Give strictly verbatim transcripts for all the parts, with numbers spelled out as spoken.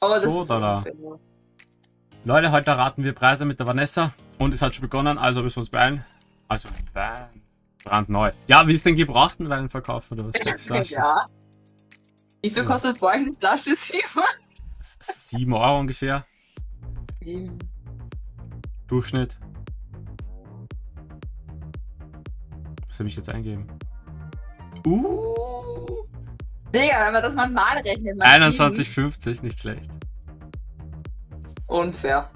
Aber so, da. Leute, heute erraten wir Preise mit der Vanessa und es hat schon begonnen, also müssen wir uns beeilen. Also, brandneu. Ja, wie ist denn gebraucht in deinem Verkauf oder was? Ja. Wie viel kostet bei euch eine Flasche? sieben Euro ungefähr. sieben. Durchschnitt. Was habe ich jetzt eingeben? Uh. Digga, wenn man das mal mal rechnet. einundzwanzig fünfzig, nicht schlecht. Unfair.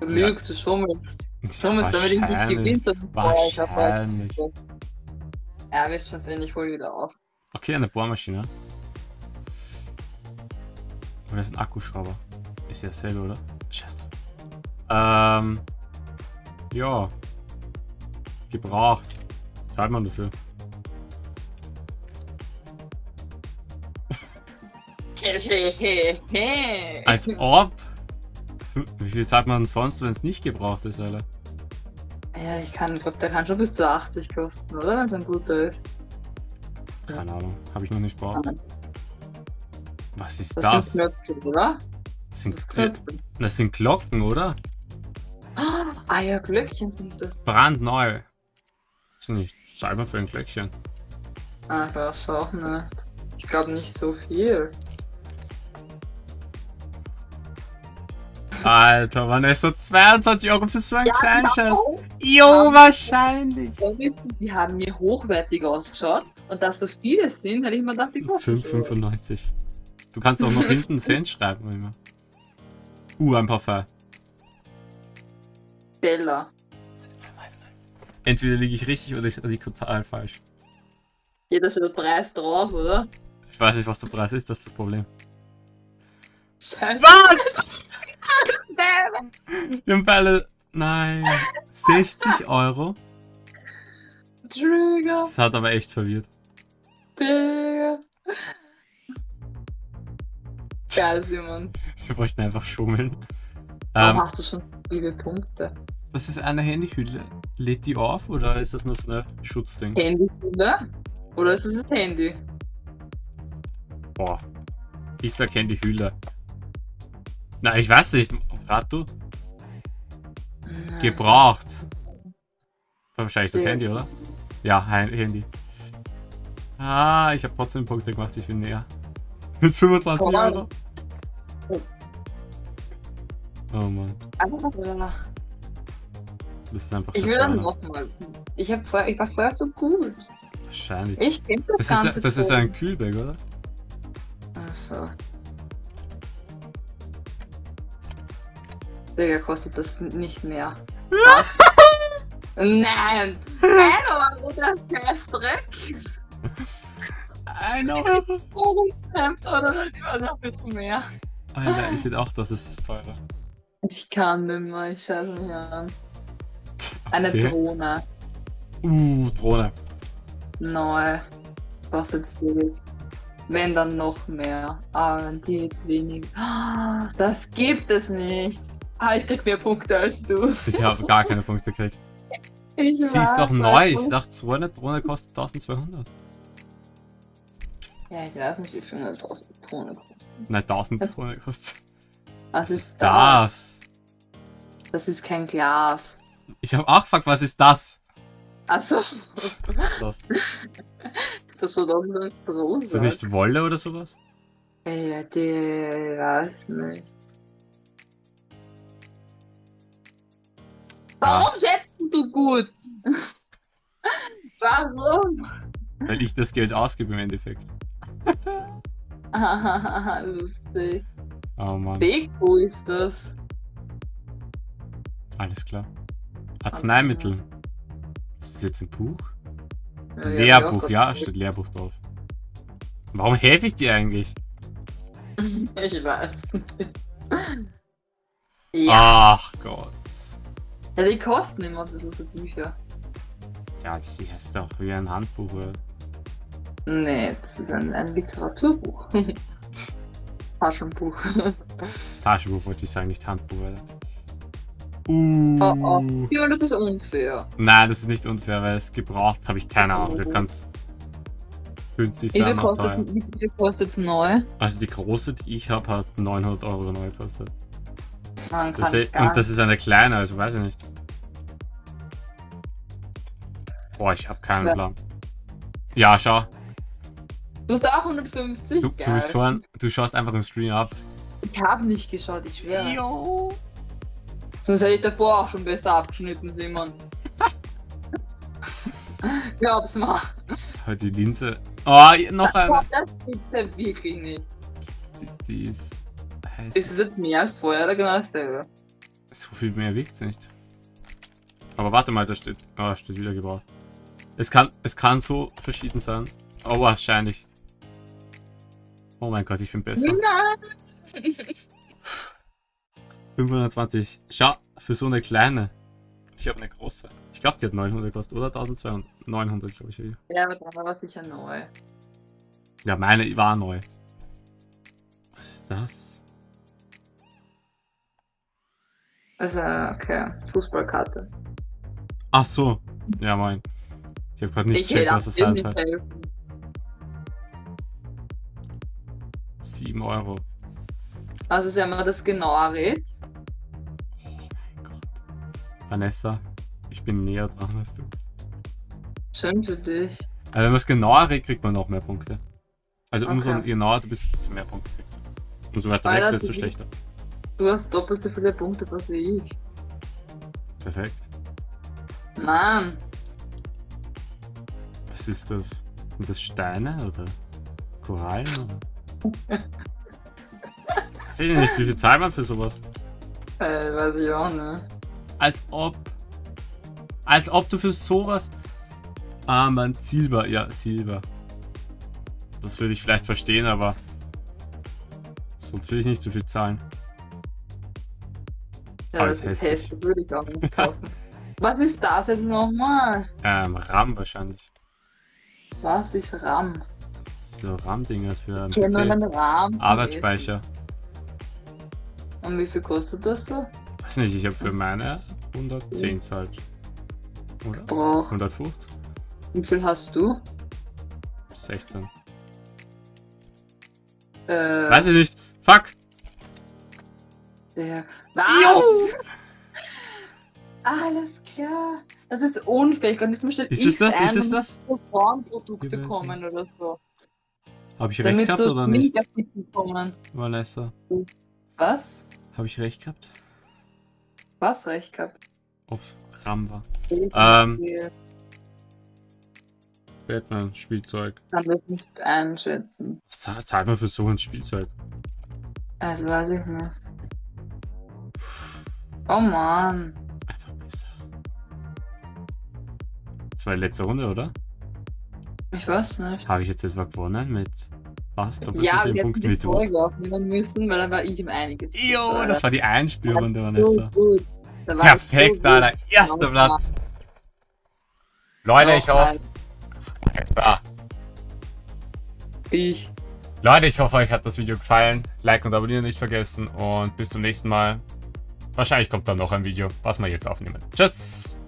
Du lügst, ja. Du schummelst. Du schummelst, damit ich nicht gewinnt. Wahrscheinlich. Boah, ich ja, wir schon sehen, ich hole wieder auf. Okay, eine Bohrmaschine. Und das ist ein Akkuschrauber. Ist ja dasselbe, oder? Scheiße. Ähm. Ja. Gebraucht. Zahlt man dafür. Als ob. Wie viel zahlt man sonst, wenn es nicht gebraucht ist, Alter? Ja, ich kann, ich glaube, der kann schon bis zu achtzig kosten, oder? Wenn es ein guter ist. Keine Ahnung, habe ich noch nicht gebraucht. Nein. Was ist das? Das sind Glöckchen, oder? Das sind, das, Glöckchen. Das sind Glocken, oder? Ah ja, Glöckchen sind das. Brandneu. Das ist nicht Cyber für ein Glöckchen. Ah, ich weiß auch nicht. Ich glaube nicht so viel. Alter, Vanessa, zweiundzwanzig Euro für so einen ja, kleinen Scheiß. Jo, wahrscheinlich. Die haben mir hochwertig ausgeschaut und dass so viele sind, hätte ich mir gedacht, die kosten. fünf fünfundneunzig. Du kannst auch noch hinten Cent schreiben, immer. Uh, ein Parfum. Bella. Entweder liege ich richtig oder ich liege total falsch. Geht das über den Preis drauf, oder? Ich weiß nicht, was der Preis ist, das ist das Problem. Scheiße. Was? Wir haben beide. Nein. sechzig Euro? Trigger. Das hat aber echt verwirrt. Digga. Geil, Simon. Wir wollten einfach schummeln. Warum ähm, hast du schon viele Punkte? Das ist eine Handyhülle. Lädt die auf oder ist das nur so ein Schutzding? Handyhülle? Oder ist das das Handy? Boah. Ich sag Handyhülle. Na, ich weiß nicht. Rat du? Nein. Gebraucht. War wahrscheinlich das ja. Handy, oder? Ja, Handy. Ah, ich habe trotzdem Punkte gemacht, ich bin näher. Mit fünfundzwanzig Euro. Oh, oh Mann. Das ist einfach. Ich will dann nochmal. Ich, ich war vorher so gut. Wahrscheinlich. Ich kenn das das, ist, das ist ein Kühlbag, oder? Ach so. Digga, kostet das nicht mehr. Nein! Ein Euro, das ist Dreck! Ein Euro! Oder noch bisschen mehr. Alter, ich sehe auch, das ist das Teure. Ich kann nicht mehr, ich scheiße mich an. Eine okay. Drohne. Uh, Drohne. Nein. Kostet viel. Wenn dann noch mehr. Aber wenn die jetzt wenig. Das gibt es nicht! Ah, ich krieg mehr Punkte als du. Ich habe gar keine Punkte gekriegt. Ich Sie ist doch neu. Ich dachte, so eine Drohne kostet zwölfhundert. Ja, ich weiß nicht, wie viel eine Drohne kostet. Nein, tausend Drohne kostet. Was, was ist das? das? Das ist kein Glas. Ich habe auch gefragt, was ist das? Achso. Das, das war doch so ein Drohne. Ist das nicht Wolle oder sowas? Ja, die weiß nicht. Warum ah. schätzt du gut? Warum? Weil ich das Geld ausgebe im Endeffekt. Ah, lustig. Oh Mann. Deko ist das. Alles klar. Arzneimittel. Okay. Ist das jetzt ein Buch? Ja, Lehrbuch, ja, ja, steht Lehrbuch drauf. Warum helfe ich dir eigentlich? Ich weiß nicht. Ja. Ach Gott. Ja, die kosten immer ein bisschen so Bücher. Ja, das ist doch wie ein Handbuch, oder? Nee, das ist ein, ein Literaturbuch. Taschenbuch. Taschenbuch wollte ich sagen, nicht Handbuch, oder? Uh. Oh, oh. Ja, das ist unfair. Nein, das ist nicht unfair, weil es gebraucht habe ich keine Ahnung. Du kannst. fünfzig Wie viel kostet es neu? Also die große, die ich habe, hat neunhundert Euro neu gekostet. Nein, kann das ich gar und das ist eine kleine, also weiß ich nicht. Boah, ich habe keinen ja. Plan. Ja, schau. Du hast auch hundertfünfzig. Du, du, bist so ein, du schaust einfach im Stream ab. Ich habe nicht geschaut, ich schwöre. Jo. Sonst hätte ich davor auch schon besser abgeschnitten, Simon. Glaub's mal. Die Linse. Oh, noch eine. Das gibt's ja wirklich nicht. Die, die ist. Heiß. Ist es jetzt mehr als vorher oder genau dasselbe? So viel mehr wiegt's nicht. Aber warte mal, da steht. Oh, steht wieder gebaut. Es kann, es kann so verschieden sein. Oh, wahrscheinlich. Oh mein Gott, ich bin besser. Nein. fünfhundertzwanzig. Schau, für so eine kleine. Ich habe eine große. Ich glaube, die hat neunhundert gekostet, oder eintausendzweihundert? neunhundert, glaube ich. Ja, aber da war sicher neu. Ja, meine war neu. Was ist das? Also, okay. Fußballkarte. Ach so. Ja, moin. Ich habe gerade nicht gecheckt, was das heißt. sieben Euro. Also, sagen wir das genauer rät. Vanessa, ich bin näher dran als du. Schön für dich. Also wenn man es genauer redet, kriegt man noch mehr Punkte. Also okay. Umso genauer du bist, desto mehr Punkte kriegst du. Umso weiter weg, desto schlechter. Du hast doppelt so viele Punkte was wie ich. Perfekt. Mann. Was ist das? Sind das Steine oder Korallen oder? Ich sehe nicht, wie viel zahlt man für sowas? Äh, weiß ich auch nicht. Als ob, als ob du für sowas, ah man, Silber, ja Silber, das würde ich vielleicht verstehen, aber sonst will ich nicht zu viel zahlen. Ja, alles das hässlich. Hässlich würde ich auch nicht kaufen. Was ist das jetzt nochmal? Ähm, RAM wahrscheinlich. Was ist RAM? So RAM-Dinger für einen P C. Einen RAM Arbeitsspeicher. Und wie viel kostet das so? Ich weiß nicht, ich habe für meine hundertzehn zahlt. Oder? Brauch. hundertfünfzig. Wie viel hast du? sechzehn. Äh. Weiß ich nicht. Fuck! Der. Was? Alles klar. Das ist unfähig. Und jetzt muss ich ist das? Ist es das? Formprodukte kommen oder so. Habe ich recht gehabt oder nicht? Vanessa. Was? Habe ich recht gehabt? Was recht gehabt? Ob's RAM war. Ähm. Batman, Spielzeug. Kann das nicht einschätzen. Was zahlt man für so ein Spielzeug? Also weiß ich nicht. Oh man. Einfach besser. Das war die letzte Runde, oder? Ich weiß nicht. Habe ich jetzt etwa gewonnen mit. Was? Doppelt ja, so viel Punkt mit du? Müssen, weil dann war ich im einiges. Jo, Alter. Das war die Einspielrunde, Vanessa. So perfekt, so Alter. Erster ja, Platz. Leute, ich hoffe. Vanessa. Ich. Leute, ich hoffe, euch hat das Video gefallen. Like und abonnieren nicht vergessen. Und bis zum nächsten Mal. Wahrscheinlich kommt dann noch ein Video, was wir jetzt aufnehmen. Tschüss.